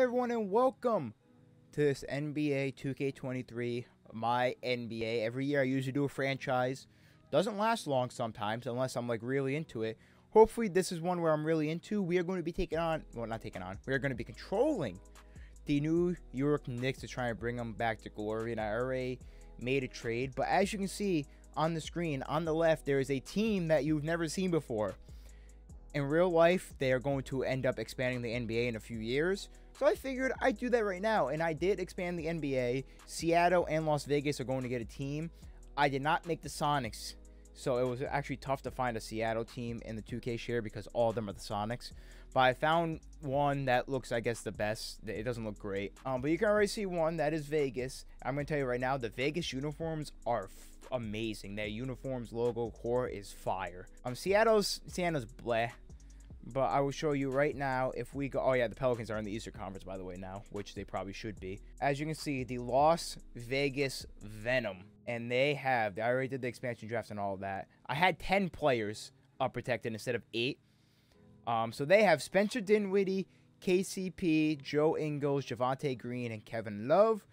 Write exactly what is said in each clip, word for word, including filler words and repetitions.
everyone, and welcome to this N B A two K twenty-three, my N B A. Every year I usually do a franchise. Doesn't last long sometimes, unless I'm like really into it. Hopefully this is one where I'm really into. We are going to be taking on, well not taking on, we are going to be controlling the New York Knicks to try and bring them back to glory. And I already made a trade, but as you can see on the screen, on the left, there is a team that you've never seen before. In real life, they are going to end up expanding the N B A in a few years. So I figured I'd do that right now. And I did expand the N B A. Seattle and Las Vegas are going to get a team. I did not make the Sonics. So it was actually tough to find a Seattle team in the two K share because all of them are the Sonics. But I found one that looks, I guess, the best. It doesn't look great. Um, but you can already see one. That is Vegas. I'm going to tell you right now, the Vegas uniforms are amazing. Their uniforms, logo, core is fire. Um, Seattle's, Seattle's bleh. But I will show you right now if we go... Oh, yeah, the Pelicans are in the Eastern Conference, by the way, now, which they probably should be. As you can see, the Las Vegas Venom. And they have... I already did the expansion drafts and all of that. I had ten players up protected instead of eight. Um, so they have Spencer Dinwiddie, K C P, Joe Ingles, Javante Green, and Kevin Love,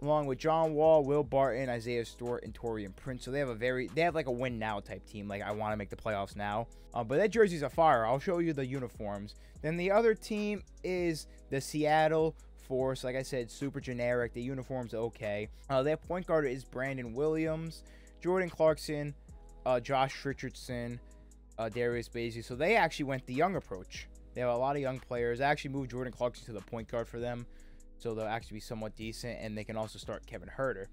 along with John Wall, Will Barton, Isaiah Stewart, and Taurean Prince. So they have a very, they have like a win now type team. Like, I want to make the playoffs now. Uh, but that jerseys are fire. I'll show you the uniforms. Then the other team is the Seattle Force. Like I said, super generic. The uniforms are okay. Uh, their point guard is Brandon Williams, Jordan Clarkson, uh, Josh Richardson, uh, Darius Bazey. So they actually went the young approach. They have a lot of young players. I actually moved Jordan Clarkson to the point guard for them, so they'll actually be somewhat decent, and they can also start Kevin Huerter.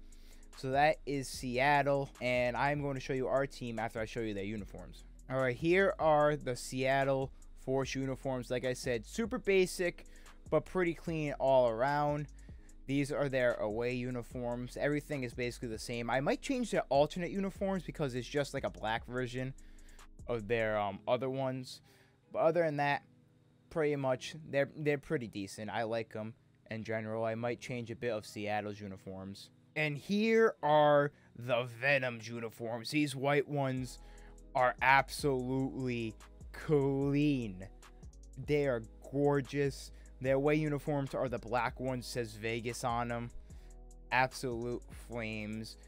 So that is Seattle, and I'm going to show you our team after I show you their uniforms. All right, here are the Seattle Force uniforms. Like I said, super basic, but pretty clean all around. These are their away uniforms. Everything is basically the same. I might change their alternate uniforms because it's just like a black version of their um, other ones. But other than that, pretty much, they're, they're pretty decent. I like them. In general, I might change a bit of Seattle's uniforms. And here are the Venom's uniforms. These white ones are absolutely clean. They are gorgeous. Their away uniforms are the black ones, says Vegas on them. Absolute flames.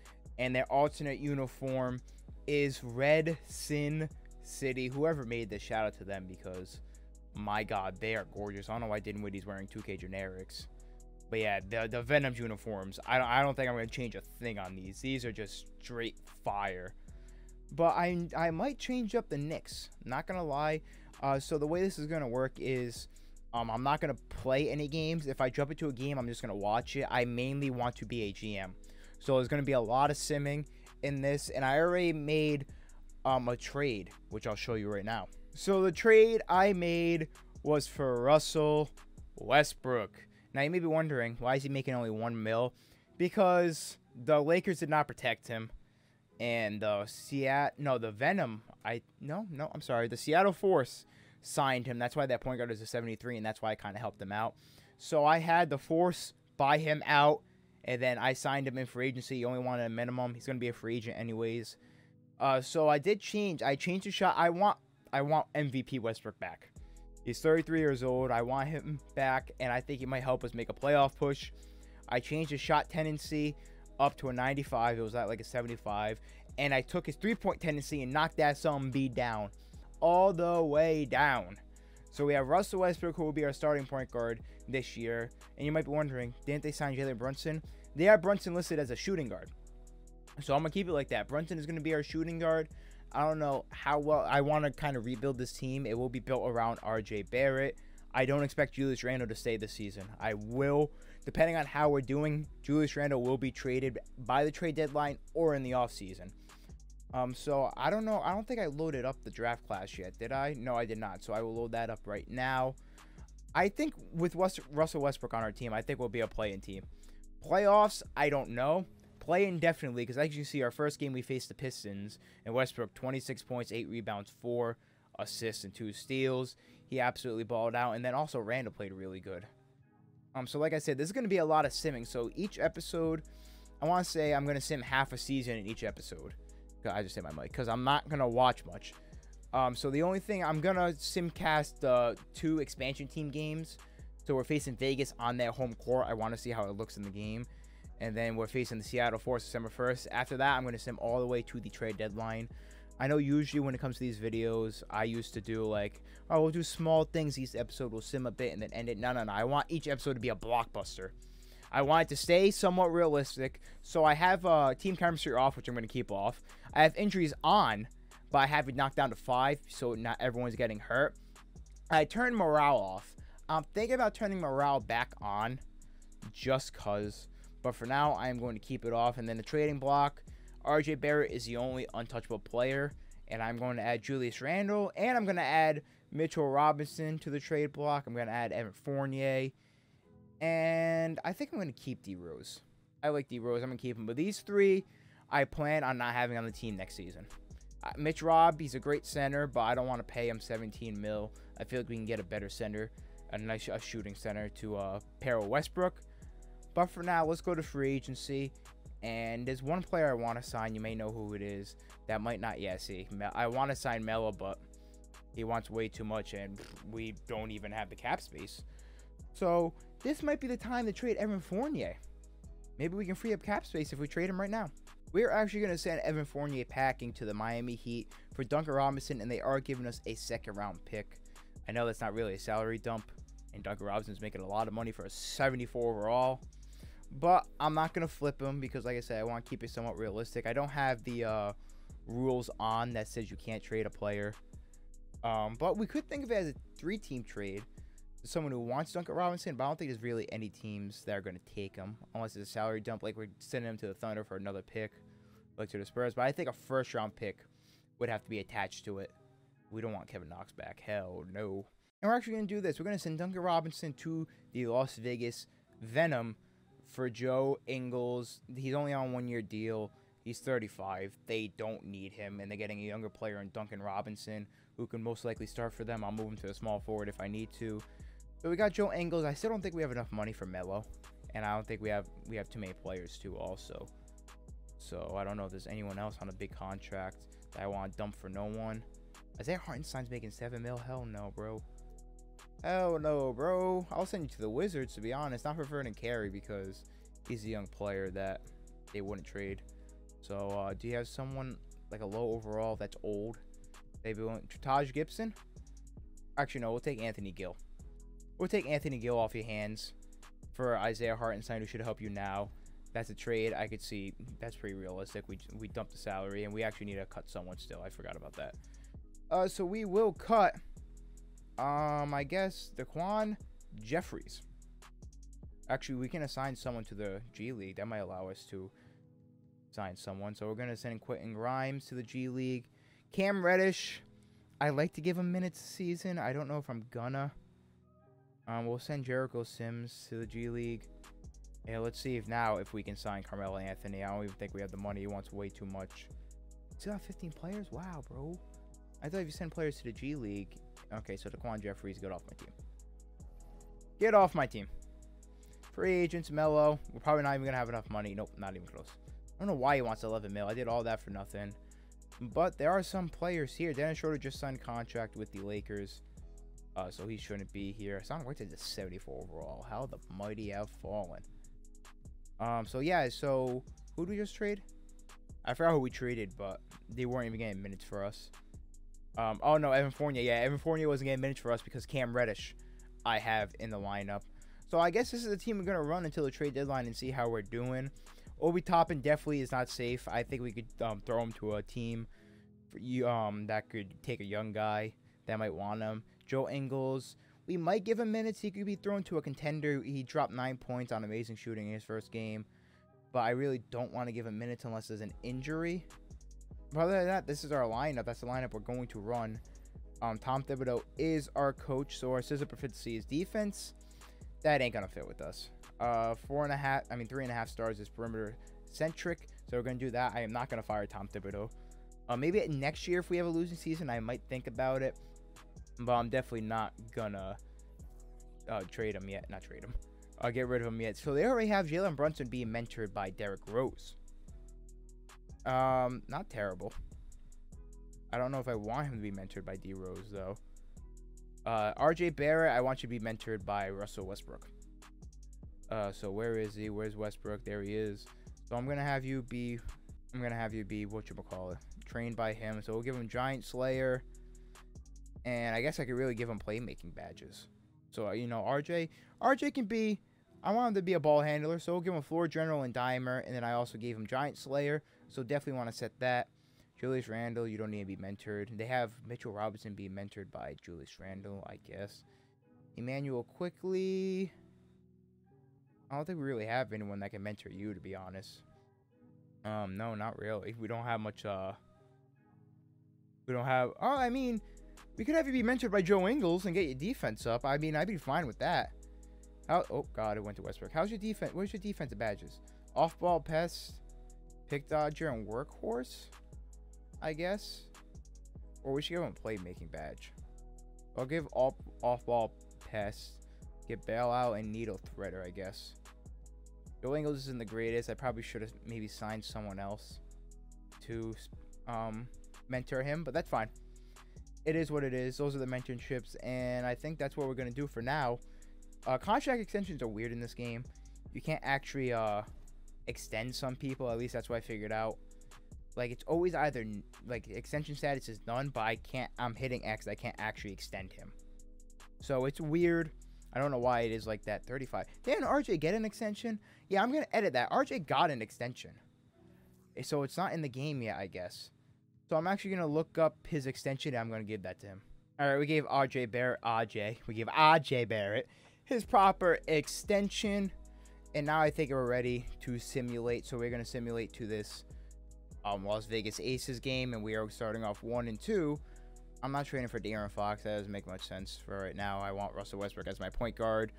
And their alternate uniform is Red Sin City. Whoever made this, shout out to them, because my god, they are gorgeous. I don't know why Dinwiddie's wearing two K generics. But yeah, the, the Venom's uniforms, I don't, I don't think I'm going to change a thing on these. These are just straight fire. But I, I might change up the Knicks. Not going to lie. Uh, so the way this is going to work is um, I'm not going to play any games. If I jump into a game, I'm just going to watch it. I mainly want to be a G M. So there's going to be a lot of simming in this. And I already made um, a trade, which I'll show you right now. So the trade I made was for Russell Westbrook. Now you may be wondering, why is he making only one mil? Because the Lakers did not protect him, and the Seattle, no, the Venom, I no, no, I'm sorry, the Seattle Force signed him. That's why that point guard is a seventy-three, and that's why I kind of helped him out. So I had the Force buy him out, and then I signed him in free agency. He only wanted a minimum. He's gonna be a free agent anyways. Uh, so I did change. I changed the shot. I want. I want M V P Westbrook back. He's thirty-three years old. I want him back, and I think he might help us make a playoff push. I changed his shot tendency up to a ninety-five. It was at like a seventy-five. And I took his three-point tendency and knocked that some B down. All the way down. So we have Russell Westbrook, who will be our starting point guard this year. And you might be wondering, didn't they sign Jalen Brunson? They have Brunson listed as a shooting guard. So I'm going to keep it like that. Brunson is going to be our shooting guard. I don't know how well I want to kind of rebuild this team. It will be built around R J Barrett. I don't expect Julius Randle to stay this season. I will, depending on how we're doing, Julius Randle will be traded by the trade deadline or in the offseason. Um, so I don't know. I don't think I loaded up the draft class yet. Did I? No, I did not. So I will load that up right now. I think with West, Russell Westbrook on our team, I think we'll be a play-in team. Playoffs, I don't know. Play indefinitely, because as you see, our first game we faced the Pistons, and Westbrook twenty-six points, eight rebounds, four assists, and two steals. He absolutely balled out, and then also Randall played really good. Um, so like I said, this is going to be a lot of simming. So each episode, I want to say I'm going to sim half a season in each episode. I just hit my mic because I'm not going to watch much. Um, so the only thing I'm going to simcast the uh, two expansion team games So we're facing Vegas on their home court. I want to see how it looks in the game. And then we're facing the Seattle Force December first. After that, I'm going to sim all the way to the trade deadline. I know usually when it comes to these videos, I used to do like, oh, we'll do small things. Each episode will sim a bit and then end it. No, no, no. I want each episode to be a blockbuster. I want it to stay somewhat realistic. So I have uh, team chemistry off, which I'm going to keep off. I have injuries on, but I have it knocked down to five, so not everyone's getting hurt. I turned morale off. I'm thinking about turning morale back on just because. But for now, I am going to keep it off. And then the trading block, R J Barrett is the only untouchable player. And I'm going to add Julius Randle. And I'm going to add Mitchell Robinson to the trade block. I'm going to add Evan Fournier. And I think I'm going to keep D Rose. I like D Rose. I'm going to keep him. But these three, I plan on not having on the team next season. Uh, Mitch Rob, he's a great center, but I don't want to pay him seventeen mil. I feel like we can get a better center, a nice a shooting center to uh, pair with Westbrook. But for now, let's go to free agency. And there's one player I want to sign. You may know who it is. That might not. Yeah, see, I want to sign Melo, but he wants way too much, and we don't even have the cap space. So this might be the time to trade Evan Fournier. Maybe we can free up cap space if we trade him right now. We're actually going to send Evan Fournier packing to the Miami Heat for Duncan Robinson, and they are giving us a second round pick. I know that's not really a salary dump, and Duncan Robinson's making a lot of money for a seventy-four overall. But I'm not going to flip him because, like I said, I want to keep it somewhat realistic. I don't have the uh, rules on that says you can't trade a player. Um, but we could think of it as a three-team trade. Someone who wants Duncan Robinson, but I don't think there's really any teams that are going to take him. Unless it's a salary dump, like we're sending him to the Thunder for another pick, like to the Spurs. But I think a first-round pick would have to be attached to it. We don't want Kevin Knox back. Hell no. And we're actually going to do this. We're going to send Duncan Robinson to the Las Vegas Venom for Joe Ingles. He's only on a one-year deal. He's thirty-five. They don't need him, and they're getting a younger player in Duncan Robinson, who can most likely start for them. I'll move him to a small forward if I need to. So we got Joe Ingles. I still don't think we have enough money for Melo, and I don't think we have we have too many players too also. So I don't know if there's anyone else on a big contract that I want to dump for no one. Isaiah Hartenstein's making seven mil. Hell no, bro. Hell no, bro. I'll send you to the Wizards, to be honest. Not preferring to carry because he's a young player that they wouldn't trade. So uh, do you have someone like a low overall that's old? Maybe we want Taj Gibson. Actually, no. We'll take Anthony Gill. We'll take Anthony Gill off your hands for Isaiah Hartenstein, who should help you now. That's a trade I could see. That's pretty realistic. We we dumped the salary, and we actually need to cut someone still. I forgot about that. Uh, so we will cut. Um, I guess Daquan Jeffries. Actually, we can assign someone to the G League. That might allow us to sign someone. So we're gonna send Quentin Grimes to the G League. Cam Reddish. I like to give him minutes a season. I don't know if I'm gonna. Um, we'll send Jericho Sims to the G League. Yeah, let's see if now if we can sign Carmelo Anthony. I don't even think we have the money. He wants way too much. Still have fifteen players? Wow, bro. I thought if you send players to the G League. Okay, so Daquan Jeffries, get off my team. Get off my team. Free agents, Melo. We're probably not even going to have enough money. Nope, not even close. I don't know why he wants eleven mil. I did all that for nothing. But there are some players here. Dennis Schroeder just signed contract with the Lakers. Uh, so he shouldn't be here. Hassan White's at seventy-four overall. How the mighty have fallen. Um. So, yeah. So, who did we just trade? I forgot who we traded, but they weren't even getting minutes for us. Um. Oh, no. Evan Fournier. Yeah, Evan Fournier wasn't getting minutes for us because Cam Reddish I have in the lineup. So, I guess this is the team we're going to run until the trade deadline and see how we're doing. Obi Toppin definitely is not safe. I think we could um, throw him to a team for you, um, that could take a young guy that might want him. Joe Ingles, we might give him minutes. He could be thrown to a contender. He dropped nine points on amazing shooting in his first game. But I really don't want to give him minutes unless there's an injury. But other than that, this is our lineup. That's the lineup we're going to run. Um, Tom Thibodeau is our coach. So our scissor proficiency is defense. That ain't going to fit with us. Uh, four and a half, I mean, three and a half stars is perimeter centric. So we're going to do that. I am not going to fire Tom Thibodeau. Uh, maybe next year if we have a losing season, I might think about it. But I'm definitely not gonna uh, trade him yet. Not trade him. Uh, get rid of him yet. So they already have Jalen Brunson being mentored by Derek Rose. Um, not terrible. I don't know if I want him to be mentored by D Rose though. Uh, R J Barrett, I want you to be mentored by Russell Westbrook. Uh, so where is he? Where's Westbrook? There he is. So I'm gonna have you be, I'm gonna have you be whatchamacallit, trained by him. So we'll give him Giant Slayer, and I guess I could really give him playmaking badges. So you know, R J, R J can be. I want him to be a ball handler, so we'll give him Floor General and Dimer, and then I also gave him Giant Slayer. So definitely want to set that. Julius Randle, you don't need to be mentored. They have Mitchell Robinson being mentored by Julius Randle, I guess. Emmanuel Quickley. I don't think we really have anyone that can mentor you, to be honest. Um, no, not really. We don't have much, uh... We don't have... Oh, I mean, we could have you be mentored by Joe Ingles and get your defense up. I mean, I'd be fine with that. How, oh, God, it went to Westbrook. How's your defense? Where's your defensive badges? Off-ball pest, pick dodger, and workhorse, I guess. Or we should give him a playmaking badge. I'll give all off-ball pest, get bailout, and needle threader, I guess. Joe Ingles isn't the greatest. I probably should have maybe signed someone else to um, mentor him, but that's fine. It is what it is. Those are the mentorships, and I think that's what we're going to do for now. Uh, contract extensions are weird in this game. You can't actually uh, extend some people. At least that's what I figured out. Like, it's always either, like, extension status is none, but I can't, I'm hitting X. I can't actually extend him. So it's weird. I don't know why it is like that. thirty-five. Didn't R J get an extension? Yeah, I'm going to edit that. R J got an extension. So it's not in the game yet, I guess. So I'm actually going to look up his extension, and I'm going to give that to him. All right, we gave R J Barrett, R J. We gave R J Barrett his proper extension. And now I think we're ready to simulate. So we're going to simulate to this um, Las Vegas Aces game, and we are starting off one and two. I'm not trading for De'Aaron Fox. That doesn't make much sense for right now. I want Russell Westbrook as my point guard.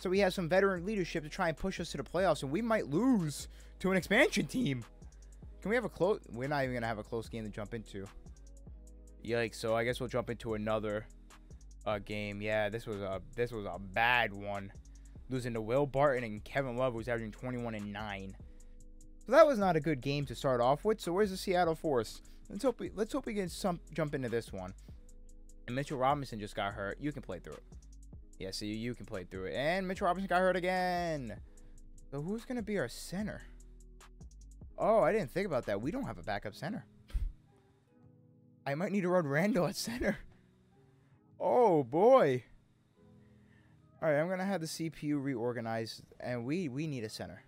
So we have some veteran leadership to try and push us to the playoffs, and we might lose to an expansion team. Can we have a close? We're not even going to have a close game to jump into. Yikes. So I guess we'll jump into another uh, game. Yeah, this was a this was a bad one. Losing to Will Barton and Kevin Love, who's averaging twenty-one and nine. So that was not a good game to start off with. So where's the Seattle Force? Let's hope we, let's hope we can some, jump into this one. And Mitchell Robinson just got hurt. You can play through it. Yeah, so you, you can play through it. And Mitchell Robinson got hurt again. So who's going to be our center? Oh, I didn't think about that. We don't have a backup center. I might need to run Randle at center. Oh, boy. All right, I'm going to have the C P U reorganized. And we, we need a center.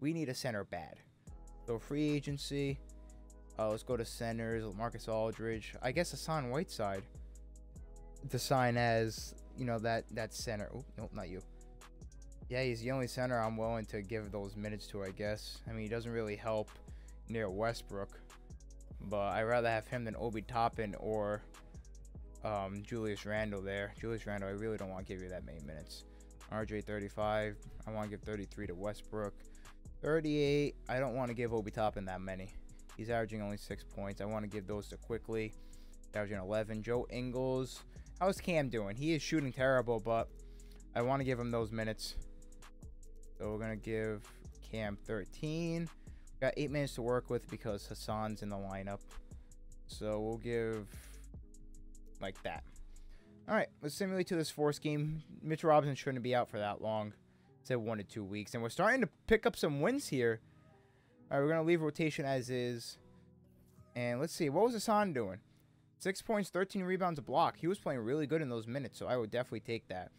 We need a center bad. So free agency... Uh, let's go to centers. Marcus Aldridge. I guess Hassan Whiteside to sign as, you know, that, that center. Oh, nope, not you. Yeah, he's the only center I'm willing to give those minutes to, I guess. I mean, he doesn't really help near Westbrook. But I'd rather have him than Obi Toppin or um, Julius Randle there. Julius Randle, I really don't want to give you that many minutes. R J, thirty-five. I want to give thirty-three to Westbrook. thirty-eight. I don't want to give Obi Toppin that many. He's averaging only six points. I want to give those to Quickley. Averaging eleven. Joe Ingles. How's Cam doing? He is shooting terrible, but I want to give him those minutes. So we're going to give Cam thirteen. We've got eight minutes to work with because Hassan's in the lineup. So we'll give like that. All right, let's simulate to this Force game. Mitchell Robinson shouldn't be out for that long. It's at one to two weeks. And we're starting to pick up some wins here. All right, we're going to leave rotation as is. And let's see. What was Hassan doing? Six points, thirteen rebounds, a block. He was playing really good in those minutes, so I would definitely take that.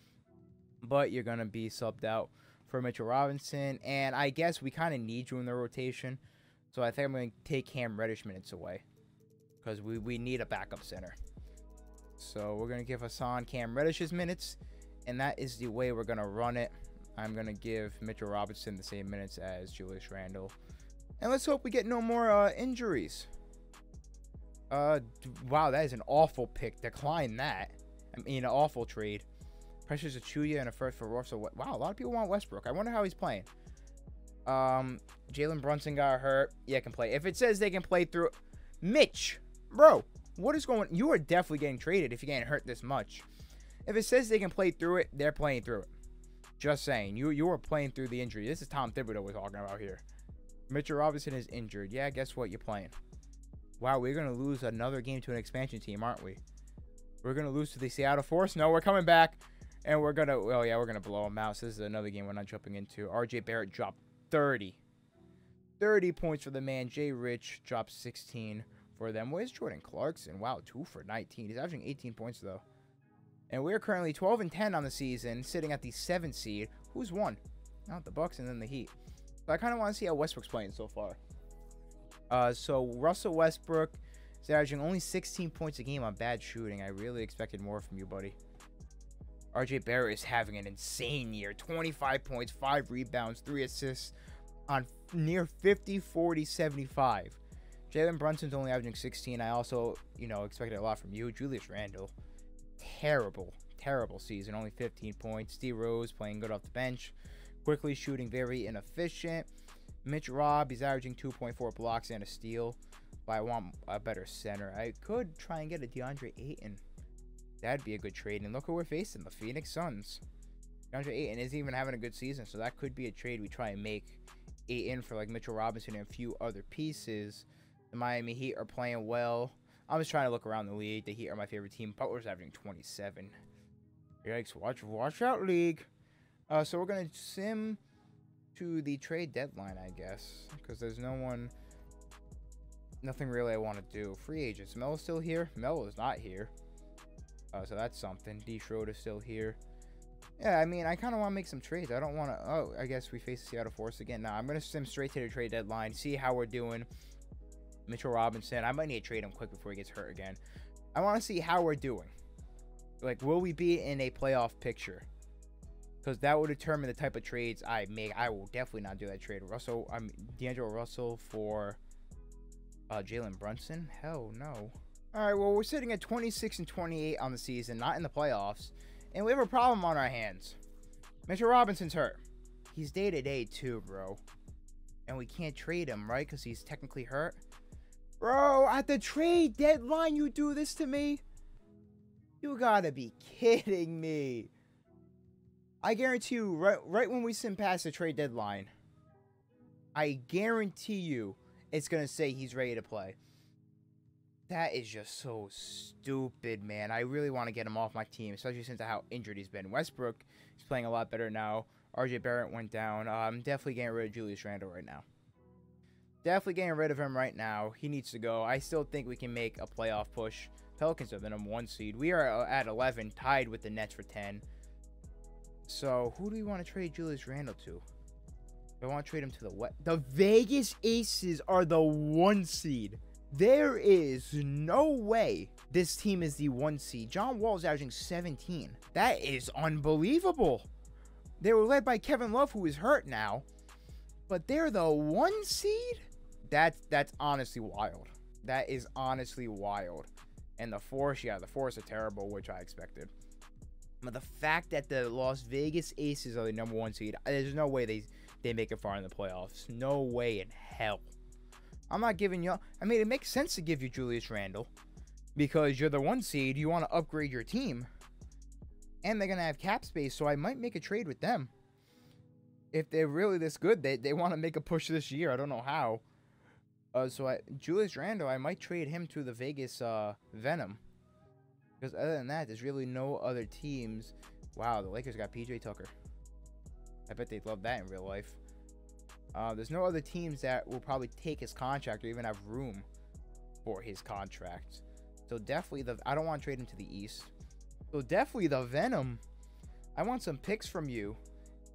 But you're going to be subbed out for Mitchell Robinson. And I guess we kind of need you in the rotation. So I think I'm going to take Cam Reddish minutes away because we, we need a backup center. So we're going to give Hassan Cam Reddish's minutes. And that is the way we're going to run it. I'm going to give Mitchell Robinson the same minutes as Julius Randle. And let's hope we get no more uh, injuries. Uh, wow, that is an awful pick. Decline that. I mean, an awful trade. Precious Achiuwa and a first for Russell. Wow, a lot of people want Westbrook. I wonder how he's playing. Um, Jalen Brunson got hurt. Yeah, can play. If it says they can play through... Mitch, bro, what is going... You are definitely getting traded if you're getting hurt this much. If it says they can play through it, they're playing through it. Just saying. You, you are playing through the injury. This is Tom Thibodeau we're talking about here. Mitchell Robinson is injured. Yeah, guess what? You're playing. Wow, we're going to lose another game to an expansion team, aren't we? We're going to lose to the Seattle Force. No, we're coming back. And we're going to, well, yeah, we're going to blow them out. So this is another game we're not jumping into. R J Barrett dropped thirty. thirty points for the man. Jay Rich dropped sixteen for them. Where's Jordan Clarkson? Wow, two for nineteen. He's averaging eighteen points, though. And we're currently twelve and ten on the season, sitting at the seventh seed. Who's won? Not the Bucks and then the Heat. So I kind of want to see how Westbrook's playing so far. Uh, so Russell Westbrook is averaging only sixteen points a game on bad shooting. I really expected more from you, buddy. R J Barrett is having an insane year. twenty-five points, five rebounds, three assists on near fifty, forty, seventy-five. Jalen Brunson's only averaging sixteen. I also, you know, expected a lot from you. Julius Randle, terrible, terrible season. Only fifteen points. D. Rose playing good off the bench. Quickly shooting very inefficient. Mitch Rob, he's averaging two point four blocks and a steal. But I want a better center. I could try and get a DeAndre Ayton. That'd be a good trade. And look who we're facing, the Phoenix Suns. DeAndre Ayton isn't even having a good season, so that could be a trade we try and make. Ayton for like Mitchell Robinson and a few other pieces. The Miami Heat are playing well. I'm just trying to look around the league. The Heat are my favorite team. Butler's averaging twenty-seven. Yikes, watch, watch out, league. Uh, so we're going to sim to the trade deadline, I guess. Because there's no one, nothing really I want to do. Free agents. Melo's still here. Melo is not here. Uh, so that's something. D. Schroeder's still here. Yeah, I mean, I kind of want to make some trades. I don't want to, oh, I guess we face the Seattle Force again. Now, I'm going to sim straight to the trade deadline. See how we're doing. Mitchell Robinson. I might need to trade him quick before he gets hurt again. I want to see how we're doing. Like, will we be in a playoff picture? Because that will determine the type of trades I make. I will definitely not do that trade. Russell, I'm D'Angelo Russell for uh, Jalen Brunson. Hell no. All right, well, we're sitting at twenty-six and twenty-eight on the season, not in the playoffs, and we have a problem on our hands. Mitchell Robinson's hurt. He's day to day too, bro. And we can't trade him, right? Because he's technically hurt. Bro, at the trade deadline, you do this to me? You gotta be kidding me. I guarantee you, right, right when we sim past the trade deadline, I guarantee you it's gonna say he's ready to play. That is just so stupid, man. I really want to get him off my team, especially since how injured he's been. Westbrook is playing a lot better now. R J Barrett went down. Uh, I'm definitely getting rid of Julius Randle right now. Definitely getting rid of him right now. He needs to go. I still think we can make a playoff push. Pelicans are the number one seed. We are at eleven, tied with the Nets for ten. So, who do we want to trade Julius Randle to? Do I want to trade him to the what? The Vegas Aces are the one seed. There is no way this team is the one seed. John Wall is averaging seventeen. That is unbelievable. They were led by Kevin Love, who is hurt now. But they're the one seed? That's, that's honestly wild. That is honestly wild. And the Force, yeah, the Force are terrible, which I expected. But the fact that the Las Vegas Aces are the number one seed, there's no way they, they make it far in the playoffs. No way in hell. I'm not giving you... I mean, it makes sense to give you Julius Randle. Because you're the one seed, you want to upgrade your team. And they're going to have cap space, so I might make a trade with them. If they're really this good, they, they want to make a push this year. I don't know how. Uh, so, I, Julius Randle, I might trade him to the Vegas uh, Venom. Because other than that, there's really no other teams. Wow, the Lakers got P J Tucker. I bet they'd love that in real life. Uh, there's no other teams that will probably take his contract or even have room for his contract. So, definitely, the I don't want to trade him to the East. So, definitely the Venom. I want some picks from you.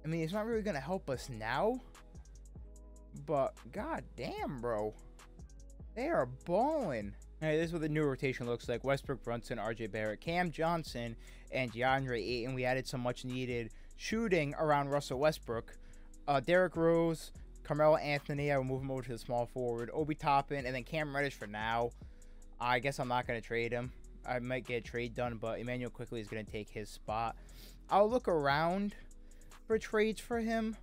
I mean, it's not really going to help us now, but god damn, bro. They are balling. All right, this is what the new rotation looks like. Westbrook, Brunson, R J Barrett, Cam Johnson, and DeAndre Ayton. We added some much-needed shooting around Russell Westbrook. Uh, Derek Rose, Carmelo Anthony, I will move him over to the small forward. Obi Toppin, and then Cam Reddish for now. I guess I'm not going to trade him. I might get a trade done, but Emmanuel Quickley is going to take his spot. I'll look around for trades for him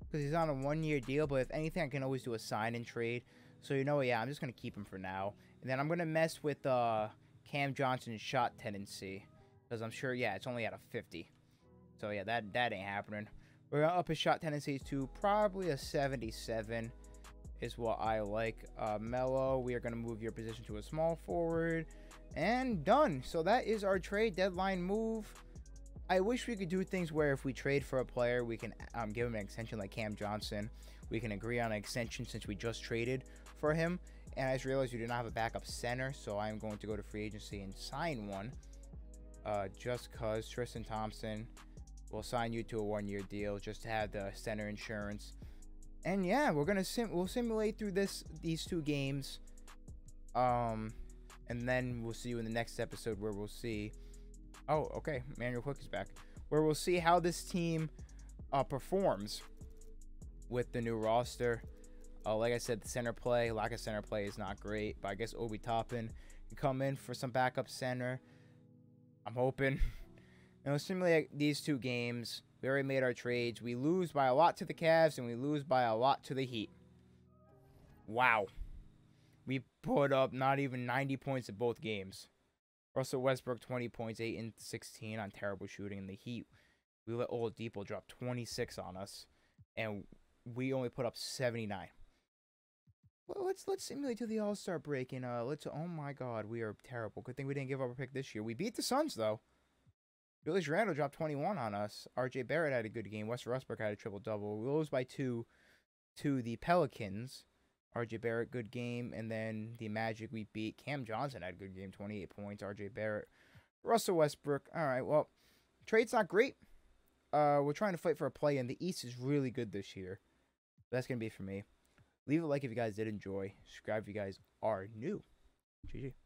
because he's on a one-year deal, but if anything, I can always do a sign and trade. So, you know, yeah, I'm just gonna keep him for now, and then I'm gonna mess with uh Cam Johnson's shot tendency because I'm sure, yeah, it's only out of fifty. So yeah, that that ain't happening. We're gonna up his shot tendencies to probably a seventy-seven, is what I like. Uh, Melo, we are going to move your position to a small forward. And done. So that is our trade deadline move. I wish we could do things where if we trade for a player, we can um, give him an extension like Cam Johnson. We can agree on an extension since we just traded for him. And I just realized we do not have a backup center, so I'm going to go to free agency and sign one. Uh, just because Tristan Thompson will sign you to a one-year deal just to have the center insurance. And yeah, we're gonna sim we'll simulate through this these two games, um, and then we'll see you in the next episode where we'll see. Oh, okay, Emmanuel Quickley is back. Where we'll see how this team uh, performs with the new roster. Uh, like I said, the center play, lack of center play is not great, but I guess Obi Toppin can come in for some backup center. I'm hoping. And we'll simulate these two games. We already made our trades. We lose by a lot to the Cavs, and we lose by a lot to the Heat. Wow. We put up not even ninety points at both games. Russell Westbrook, twenty points, eight and sixteen on terrible shooting. And the Heat, we let Oladipo drop twenty-six on us, and we only put up seventy-nine. Well, let's let's simulate to the All-Star break, and uh, let's. Oh, my God, we are terrible. Good thing we didn't give up a pick this year. We beat the Suns, though. Julius Randle dropped twenty-one on us. R J Barrett had a good game. Russell Westbrook had a triple-double. We lose by two to the Pelicans. R J Barrett, good game. And then the Magic we beat. Cam Johnson had a good game, twenty-eight points. R J Barrett. Russell Westbrook. All right, well, trade's not great. Uh, we're trying to fight for a play, and the East is really good this year. That's going to be it for me. Leave a like if you guys did enjoy. Subscribe if you guys are new. G G.